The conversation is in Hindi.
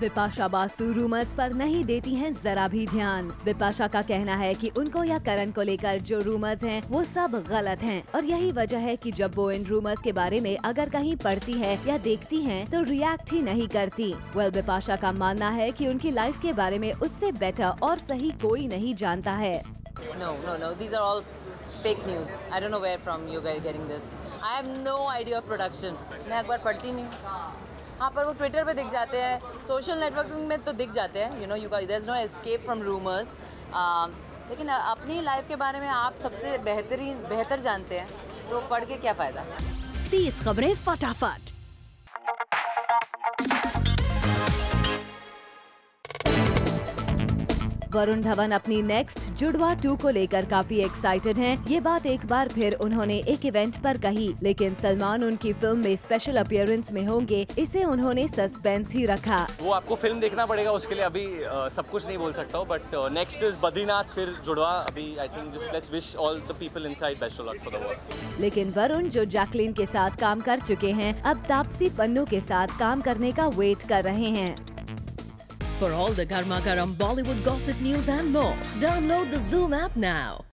विपाशा बासू रूमर्स पर नहीं देती हैं जरा भी ध्यान। विपाशा का कहना है कि उनको या करण को लेकर जो रूमर्स हैं वो सब गलत हैं और यही वजह है कि जब वो इन रूमर्स के बारे में अगर कहीं पढ़ती है या देखती हैं तो रिएक्ट ही नहीं करती। विपाशा का मानना है कि उनकी लाइफ के बारे में उससे बेटर और सही कोई नहीं जानता है। No, these are all fake news. I don't know where from you guys getting this. I have no idea of production. मैं एक बार पढ़ती नहीं हूँ। हाँ, पर वो ट्विटर पे दिख जाते हैं, सोशल नेटवर्किंग में तो दिख जाते हैं। You know, you guys, there is no escape from rumours. लेकिन अपनी लाइफ के बारे में आप सबसे बेहतर जानते हैं, तो पढ़ के क्या फ़ायदा। 30 खबरें फटाफट। वरुण धवन अपनी नेक्स्ट जुड़वा 2 को लेकर काफी एक्साइटेड हैं। ये बात एक बार फिर उन्होंने एक इवेंट पर कही, लेकिन सलमान उनकी फिल्म में स्पेशल अपीयरेंस में होंगे, इसे उन्होंने सस्पेंस ही रखा। वो आपको फिल्म देखना पड़ेगा, उसके लिए अभी सब कुछ नहीं बोल सकता हूँ। बट नेक्स्ट इज बद्रीनाथ, फिर जुड़वा। अभी I think just let's wish all the people inside best of luck for the work. लेकिन वरुण, जो जैकलिन के साथ काम कर चुके हैं, अब तापसी पन्नू के साथ काम करने का वेट कर रहे हैं। For all the garma garam Bollywood gossip news and more, download the Zoom app now.